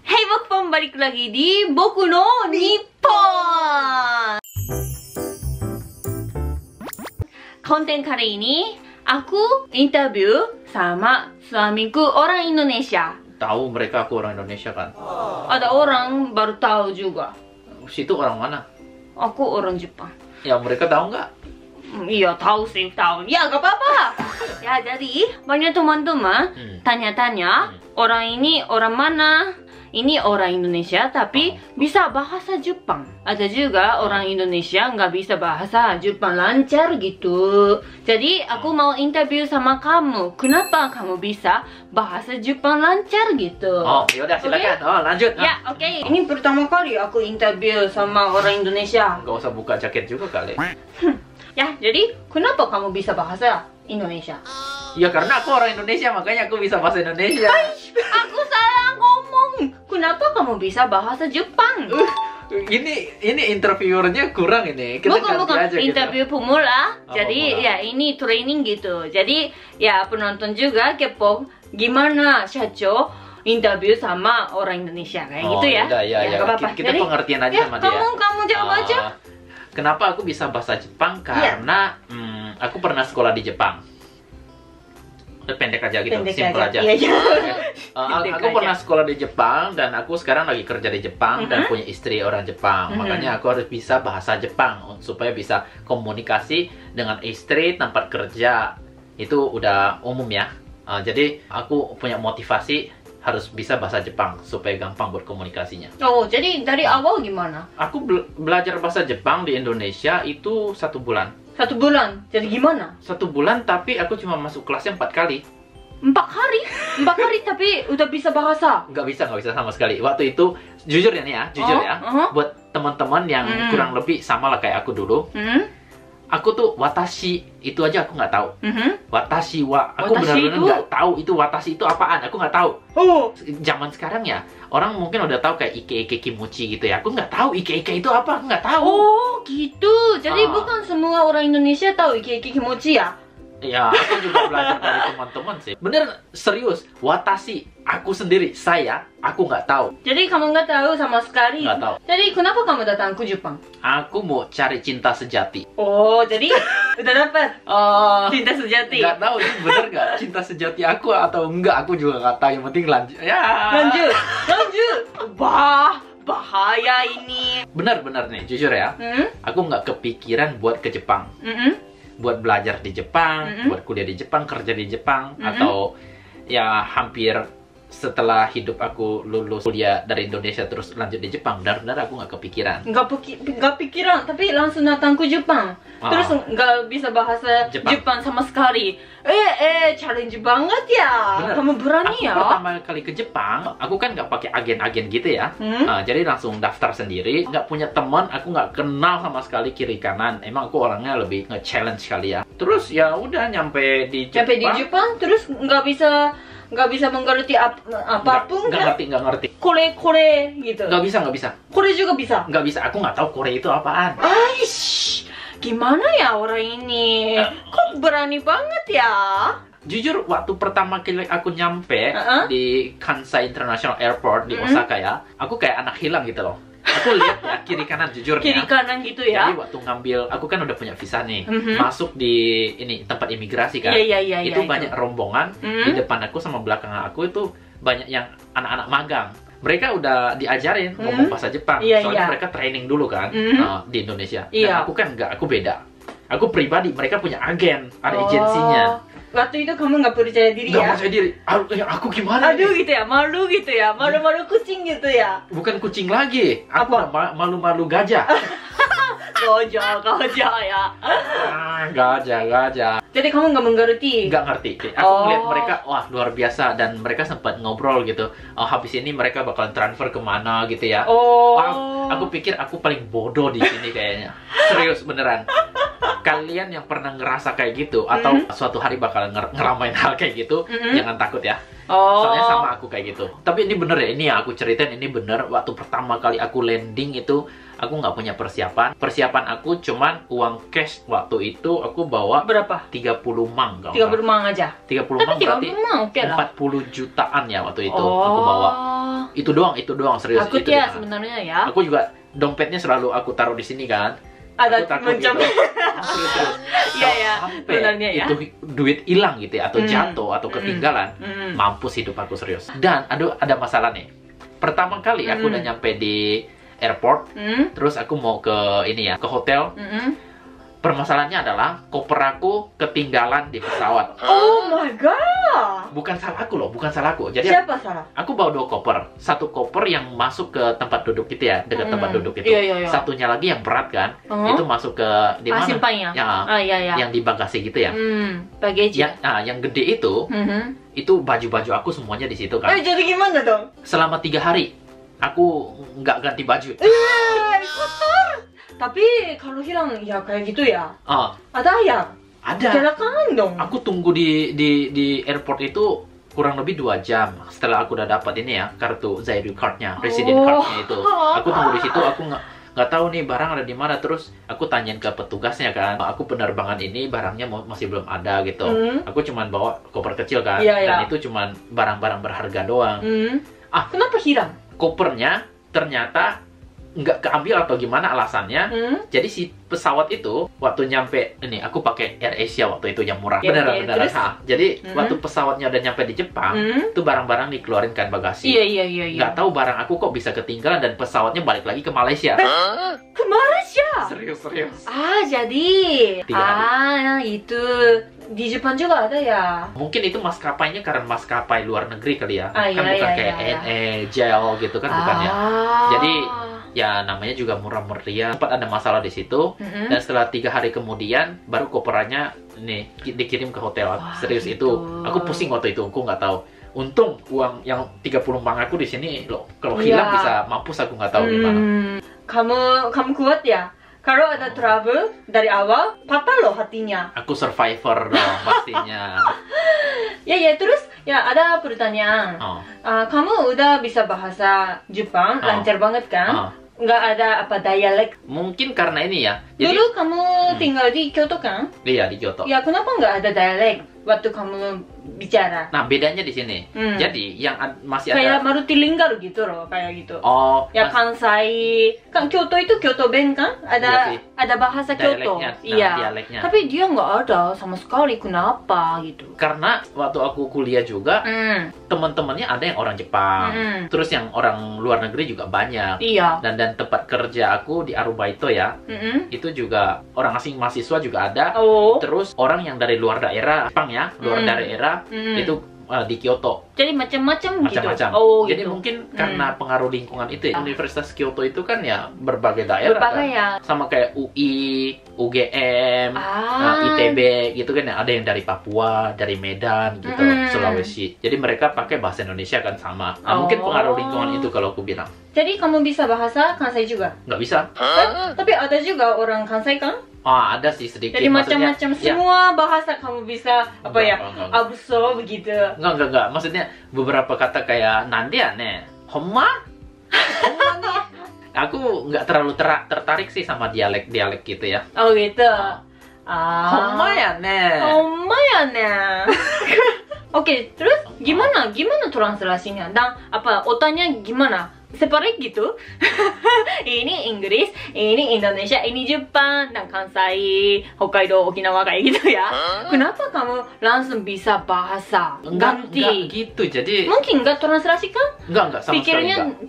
Hey Bokpom, balik lagi di Boku no Nippon. Konten kali ini aku interview sama suamiku orang Indonesia. Tahu mereka aku orang Indonesia kan? Ada orang baru tahu juga. Situ orang mana? Aku orang Jepang. Ya mereka tahu nggak? Iya tahu sih tahu. Ya nggak apa-apa. Ya jadi banyak teman-teman tanya-tanya orang ini orang mana? Ini orang Indonesia tapi bisa bahasa Jepang. Ada juga orang Indonesia nggak bisa bahasa Jepang lancar gitu. Jadi aku mau interview sama kamu. Kenapa kamu bisa bahasa Jepang lancar gitu? Oh yaudah silakan. Okay? Oh lanjut. Ya oke. Okay. Ini pertama kali aku interview sama orang Indonesia. Nggak usah buka jaket juga kali. Ya jadi kenapa kamu bisa bahasa Indonesia? Ya karena aku orang Indonesia makanya aku bisa bahasa Indonesia. Aish, aku salah ngomong. Kenapa kamu bisa bahasa Jepang? Ini interviewernya kurang ini. Kita bukan aja interview gitu. Pemula. Oh, jadi pemula. Ya ini training gitu. Jadi ya penonton juga kepo gimana Shacho interview sama orang Indonesia kayak gitu ya. Udah, ya gak apa-apa. Kita jadi, pengertian aja sama dia. Kamu jawab aja. Kenapa aku bisa bahasa Jepang? Karena aku pernah sekolah di Jepang. Pendek aja gitu, simpel aja. Iya. Aku pernah sekolah di Jepang dan aku sekarang lagi kerja di Jepang dan punya istri orang Jepang. Makanya aku harus bisa bahasa Jepang supaya bisa komunikasi dengan istri tempat kerja. Itu udah umum ya. Jadi aku punya motivasi harus bisa bahasa Jepang supaya gampang berkomunikasinya. Oh, jadi dari awal gimana? Aku belajar bahasa Jepang di Indonesia itu 1 bulan. 1 bulan? Jadi gimana? 1 bulan tapi aku cuma masuk kelasnya 4 kali. 4 hari? 4 hari tapi udah bisa bahasa? Nggak bisa sama sekali. Waktu itu, jujur ya nih ya, buat teman-teman yang kurang lebih sama lah kayak aku dulu. Aku tuh watashi itu aja aku nggak tahu. Watashi wa, aku benar-benar nggak tahu itu watashi itu apaan. Aku nggak tahu. Zaman sekarang ya orang mungkin udah tahu kayak ike-ike kimochi gitu ya. Aku nggak tahu ike-ike itu apa. Aku nggak tahu. Oh gitu. Jadi bukan semua orang Indonesia tahu ike-ike kimochi ya. Ya aku juga belajar dari teman-teman sih. Bener serius watashi aku sendiri aku nggak tahu. Jadi kamu nggak tahu sama sekali. Nggak tahu. Jadi kenapa kamu datang ke Jepang? Aku mau cari cinta sejati. Oh jadi udah dapat. Cinta sejati. Nggak tahu ini bener nggak cinta sejati aku atau enggak aku juga nggak tahu. Yang penting lanjut. Ya. Lanjut. Wah bahaya ini. Bener nih jujur ya. Aku nggak kepikiran buat ke Jepang. Buat belajar di Jepang, buat kuliah di Jepang, kerja di Jepang, atau ya hampir setelah hidup aku lulus kuliah dari Indonesia terus lanjut di Jepang, benar-benar aku nggak kepikiran. Nggak pikiran, tapi langsung datang ke Jepang, terus nggak bisa bahasa Jepang sama sekali. Challenge banget ya, bener. Kamu berani aku ya? Pertama kali ke Jepang, aku kan nggak pakai agen-agen gitu ya, jadi langsung daftar sendiri, nggak punya teman, aku nggak kenal sama sekali kiri kanan. Emang aku orangnya lebih nge-challenge kali ya. Terus ya udah nyampe di Jepang. Terus nggak bisa mengerti apapun. Nggak ngerti kore gitu. Nggak bisa kore juga bisa. Aku nggak tahu kore itu apaan. Aish, gimana ya orang ini, kok berani banget ya. Jujur waktu pertama kali aku nyampe di Kansai International Airport di Osaka ya, aku kayak anak hilang gitu loh. Aku lihat ya kiri kanan jujur kiri kanan gitu ya. Jadi waktu ngambil, aku kan udah punya visa nih, masuk di ini tempat imigrasi kan. Itu banyak rombongan di depan aku sama belakang aku itu banyak yang anak-anak magang. Mereka udah diajarin ngomong bahasa Jepang. Soalnya mereka training dulu kan di Indonesia. Dan aku kan enggak, aku beda. Aku pribadi, mereka punya agen, ada agensinya. Waktu itu kamu nggak percaya diri ya? Nggak percaya diri. Aku gimana? Aduh gitu ya, malu gitu ya, malu-malu kucing gitu ya. Bukan kucing lagi, aku malu-malu gajah. Gajah ya. Gajah. Jadi kamu nggak mengerti? Nggak ngerti. Aku melihat mereka, wah luar biasa. Dan mereka sempat ngobrol gitu. Habis ini mereka bakalan transfer kemana gitu ya. Aku pikir aku paling bodoh di sini kayaknya. Serius beneran. Kalian yang pernah ngerasa kayak gitu atau suatu hari bakal ngeramein hal kayak gitu, jangan takut ya. Oh. Soalnya sama aku kayak gitu. Tapi ini bener ya, ini yang aku ceritain ini bener. Waktu pertama kali aku landing itu, aku nggak punya persiapan. Persiapan aku cuman uang cash waktu itu aku bawa berapa? 30 mang. 30 mang aja. 30 mang berarti 40 jutaan ya waktu itu aku bawa. Itu doang serius. Aku ya sebenarnya ya. Aku juga dompetnya selalu aku taruh di sini kan. Ada macam iya ya, sebenarnya ya itu duit hilang gitu ya, atau jatuh atau ketinggalan, mampus hidup aku serius. Dan aduh ada masalah nih. Pertama kali aku udah nyampe di airport, terus aku mau ke ini ya, ke hotel. Permasalahannya adalah koper aku ketinggalan di pesawat. Oh my god. Bukan salah aku loh, bukan salah aku. Jadi siapa salah? Aku bawa dua koper. Satu koper yang masuk ke tempat duduk gitu ya, dekat tempat duduk itu. Iya. Satunya lagi yang berat kan, itu masuk ke di mana? Simpannya. Iya. Yang di bagasi gitu ya. Bagasi. Yang gede itu, itu baju-baju aku semuanya di situ kan. Jadi gimana dong? Selama 3 hari aku nggak ganti baju. Kotor. Tapi kalau hilang ya kayak gitu ya. Ada ya? Ada. Jalakan dong. Aku tunggu di airport itu kurang lebih 2 jam setelah aku udah dapat ini ya, kartu Zairu card-nya, resident card-nya itu. Aku tunggu di situ, aku nggak tahu nih barang ada di mana, terus aku tanyain ke petugasnya kan. Aku penerbangan ini barangnya masih belum ada gitu. Aku cuman bawa koper kecil kan. Dan itu cuman barang-barang berharga doang. Kenapa hilang? Kopernya ternyata nggak keambil atau gimana alasannya. Jadi si pesawat itu waktu nyampe ini, aku pakai Air Asia waktu itu yang murah, beneran. Jadi waktu pesawatnya udah nyampe di Jepang, tuh barang-barang dikeluarin kan bagasi. Nggak tahu barang aku kok bisa ketinggalan dan pesawatnya balik lagi ke Malaysia. Ke Malaysia? Serius. Jadi 3 hari. Itu di Jepang juga ada ya? Mungkin itu maskapainya karena maskapai luar negeri kali ya. Kan iya, bukan kayak JAL gitu kan, bukannya. Jadi ya namanya juga murah meriah. Sempat ada masalah di situ, dan setelah 3 hari kemudian baru koperannya nih dikirim ke hotel. Serius itu aku pusing waktu itu, aku nggak tahu. Untung uang yang 30 mang aku di sini loh. Kalau hilang bisa mampus, aku nggak tahu gimana. Kamu kuat ya? Kalau ada trouble dari awal, patah loh hatinya. Aku survivor dong pastinya. Terus ya ada pertanyaan. Kamu udah bisa bahasa Jepang, lancar banget kan? Nggak ada apa dialek? Mungkin karena ini ya. Jadi, dulu kamu tinggal di Kyoto kan? Iya di Kyoto. Ya kenapa nggak ada dialek waktu kamu bicara? Nah bedanya di sini. Jadi yang masih kayak ada Marutilingal gitu loh, kayak gitu. Ya Kansai kan Kyoto itu Kyoto Ben kan? Ada bahasa Kyoto. Dialeknya. Tapi dia nggak ada sama sekali. Kenapa gitu? Karena waktu aku kuliah juga teman-temannya ada yang orang Jepang, terus yang orang luar negeri juga banyak. Dan tempat kerja aku di Arubaito ya, itu juga orang asing mahasiswa juga ada. Terus orang yang dari luar daerah Jepang ya, luar daerah itu di Kyoto. Jadi macam-macam gitu. Jadi mungkin karena pengaruh lingkungan itu ya. Universitas Kyoto itu kan ya berbagai daerah. Berbagai kan? Ya. Sama kayak UI, UGM, ITB gitu kan ya. Ada yang dari Papua, dari Medan gitu, Sulawesi. Jadi mereka pakai bahasa Indonesia kan sama. Nah, mungkin pengaruh lingkungan itu kalau aku bilang. Jadi kamu bisa bahasa Kansai juga? Nggak bisa. Tapi ada juga orang Kansai kan? Ada sih sedikit. Jadi macam-macam semua bahasa kamu bisa absorb begitu. Enggak. Maksudnya beberapa kata kayak nandiane, homa nih. Aku nggak terlalu tertarik sih sama dialek gitu ya. Gitu. Homa ya ne. Oke, terus gimana translasinya? Dan apa otanya gimana? Separate gitu. Ini Inggris, ini Indonesia, ini Jepang, dan Kansai, Hokkaido, Okinawa kayak gitu ya. Kenapa kamu langsung bisa bahasa? Enggak gitu. Jadi mungkin enggak translasi kan? Enggak sama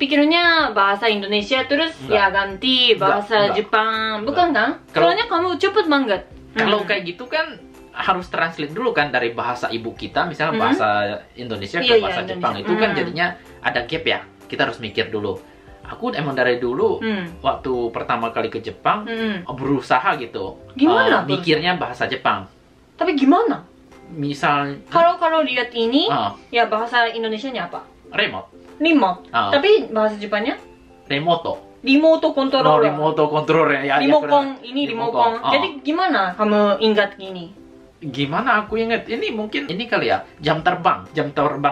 Pikirnya bahasa Indonesia terus ya ganti bahasa Jepang, bukan kan? Soalnya kamu cepet banget. Kalau kayak gitu kan harus translate dulu kan dari bahasa ibu kita, misalnya bahasa Indonesia ke bahasa Jepang. Itu kan jadinya ada gap ya. Kita harus mikir dulu. Aku emang dari dulu waktu pertama kali ke Jepang berusaha gitu. Gimana? Mikirnya bahasa Jepang. Tapi gimana? Misal kalau lihat ini ya bahasa Indonesianya apa? Remote. Tapi bahasa Jepangnya? Remoto controller. Remoto controller ya. Dimokong. Jadi gimana kamu ingat gini? Gimana aku inget, ini mungkin ini kali ya, jam terbang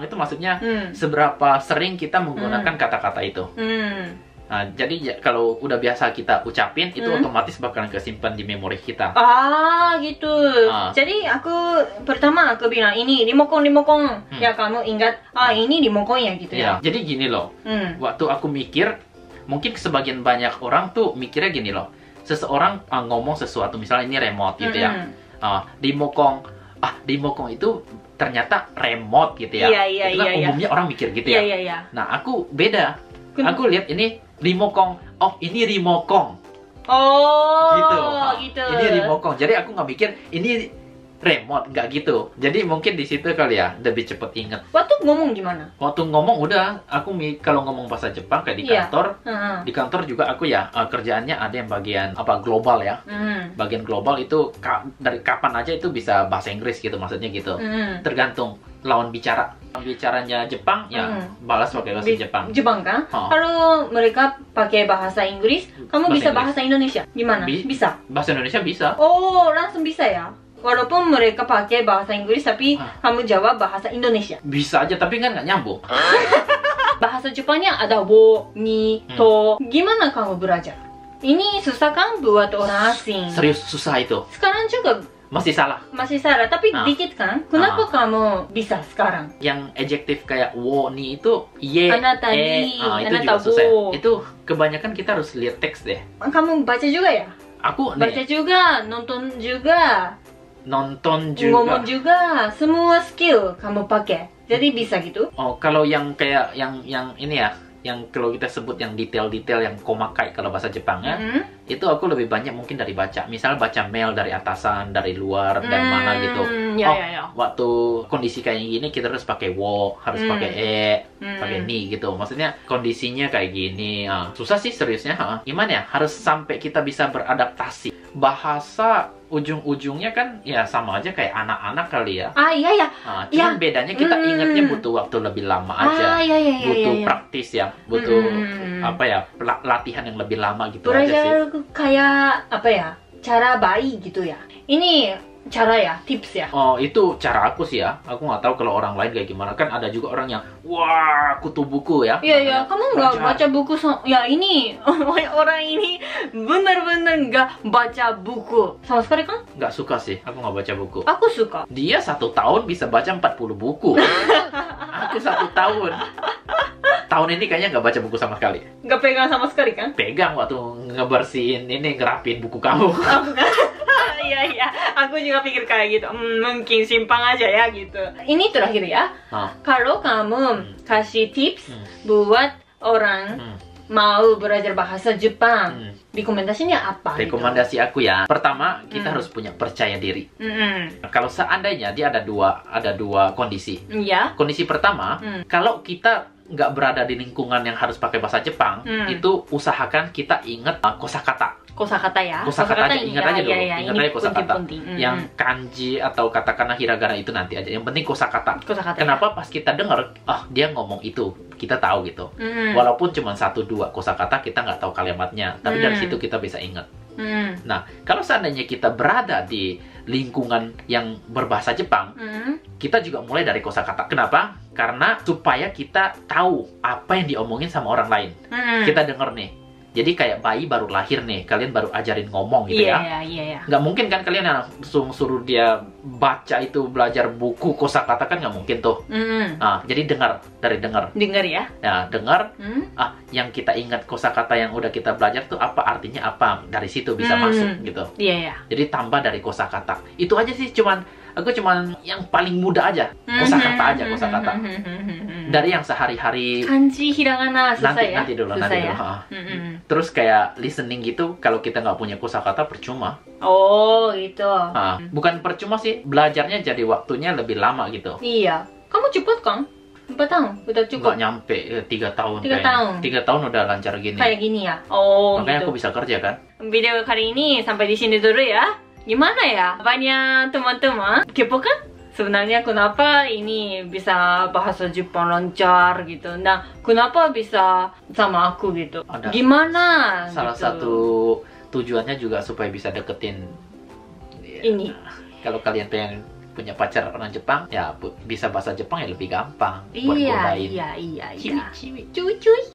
itu maksudnya seberapa sering kita menggunakan kata-kata itu. Nah, jadi kalau udah biasa kita ucapin, itu otomatis bakalan kesimpan di memori kita. Ah, gitu. Jadi aku pertama bilang ini rimokon. Ya kamu ingat, ini rimokon ya gitu ya. Jadi gini loh, waktu aku mikir, mungkin sebagian banyak orang tuh mikirnya gini loh. Seseorang ngomong sesuatu, misalnya ini remote gitu ya. Rimokon. Rimokon itu ternyata remote gitu ya. Itu kan umumnya orang mikir gitu ya. Nah, aku beda. Aku lihat ini rimokon, ini rimokon. Gitu. Ini rimokon. Jadi aku nggak mikir ini remote, nggak gitu. Jadi mungkin di situ kali ya lebih cepet inget. Waktu ngomong gimana? Waktu ngomong udah, aku kalau ngomong bahasa Jepang kayak di kantor, di kantor juga aku ya kerjaannya ada yang bagian apa global ya. Bagian global itu dari kapan aja itu bisa bahasa Inggris gitu, maksudnya gitu. Tergantung lawan bicara. Bicaranya Jepang, ya balas pakai bahasa Jepang. Jepang kan? Kalau mereka pakai bahasa Inggris, kamu bisa bahasa Indonesia? Gimana? Bisa? Bahasa Indonesia bisa. Oh, langsung bisa ya? Walaupun mereka pakai bahasa Inggris, tapi kamu jawab bahasa Indonesia? Bisa aja, tapi kan nggak nyambung. Bahasa Jepangnya ada wo, ni, to. Gimana kamu belajar? Ini susah kan buat orang asing? Serius susah itu? Sekarang juga masih salah tapi dikit kan. Kenapa kamu bisa sekarang? Yang adjektif kayak wo ni itu ye, anata ni, itu anata juga susah. Itu kebanyakan kita harus lihat teks deh. Kamu baca juga ya? Aku baca juga, nonton juga, ngomong juga, semua skill kamu pakai. Jadi bisa gitu. Oh, kalau yang kayak yang ini ya, yang kalau kita sebut yang detail-detail yang komakai kalau bahasa Jepangnya, itu aku lebih banyak mungkin dari baca. Misal baca mail dari atasan, dari luar, dari mana gitu. Waktu kondisi kayak gini kita harus pakai wo, harus pakai e, pakai ni gitu. Maksudnya kondisinya kayak gini. Susah sih seriusnya. Gimana ya? Harus sampai kita bisa beradaptasi. Bahasa ujung-ujungnya kan ya sama aja kayak anak-anak kali ya. Cuman bedanya kita ingatnya butuh waktu lebih lama aja. Butuh praktis ya, butuh apa ya, latihan yang lebih lama gitu. Belajar aja sih. Kayak apa ya, cara bayi gitu ya. Ini cara ya, tips ya. Oh, itu cara aku sih ya. Aku nggak tahu kalau orang lain kayak gimana. Kan ada juga orang yang wah kutu buku ya. Iya. Kamu nggak baca buku ya ini. Orang ini benar-benar nggak baca buku sama sekali kan? Nggak suka sih. Aku nggak baca buku. Aku suka. Dia 1 tahun bisa baca 40 buku. Aku 1 tahun. Tahun ini kayaknya nggak baca buku sama sekali. Nggak pegang sama sekali kan? Pegang waktu ngebersihin ini, ngerapin buku kamu. Iya. Aku juga pikir kayak gitu. Mungkin simpang aja ya gitu. Ini terakhir ya. Kalau kamu kasih tips buat orang mau belajar bahasa Jepang, rekomendasinya apa? Rekomendasi gitu? Aku ya. Pertama, kita harus punya percaya diri. Kalau seandainya dia ada dua kondisi. Kondisi pertama, kalau kita nggak berada di lingkungan yang harus pakai bahasa Jepang, itu usahakan kita inget kosakata ya. Kosakata aja, ingat aja dulu. Ingat aja kosakata. Yang kanji atau katakana hiragana itu nanti aja. Yang penting kosakata. Kenapa pas kita dengar, dia ngomong itu, kita tahu gitu. Walaupun cuma 1-2 kosakata, kita nggak tahu kalimatnya, tapi dari situ kita bisa ingat. Nah, kalau seandainya kita berada di lingkungan yang berbahasa Jepang, kita juga mulai dari kosakata. Kenapa? Karena supaya kita tahu apa yang diomongin sama orang lain. Kita dengar nih. Jadi kayak bayi baru lahir nih, kalian baru ajarin ngomong gitu ya. Nggak mungkin kan kalian langsung suruh dia baca itu, belajar buku kosakata kan nggak mungkin tuh. Nah, jadi dengar. Dengar ya? Nah, dengar. Yang kita ingat kosakata yang udah kita belajar tuh apa, artinya apa. Dari situ bisa masuk gitu. Jadi tambah dari kosakata. Itu aja sih, aku cuman yang paling mudah aja. Kosakata aja. Dari yang sehari-hari. Kanji, hiragana, susah ya? Nanti dulu. Terus kayak listening gitu, kalau kita nggak punya kosakata percuma. Oh gitu. Bukan percuma sih, belajarnya jadi waktunya lebih lama gitu. Iya. Kamu cepet kan? 4 tahun udah cukup? Nggak nyampe, 3 tahun. 3 tahun. 3 tahun udah lancar gini. Kayak gini ya. Oh. Makanya gitu. Aku bisa kerja kan. Video kali ini sampai di sini dulu ya. Gimana ya? Banyak teman-teman kepo kan? Sebenarnya kenapa ini bisa bahasa Jepang lancar gitu. Nah, kenapa bisa sama aku gitu. Gimana? Salah satu tujuannya juga supaya bisa deketin ini. kalau kalian pengen punya pacar orang Jepang, ya bisa bahasa Jepang ya lebih gampang buat godain. Iya. Ciwi, ciwi, cuy.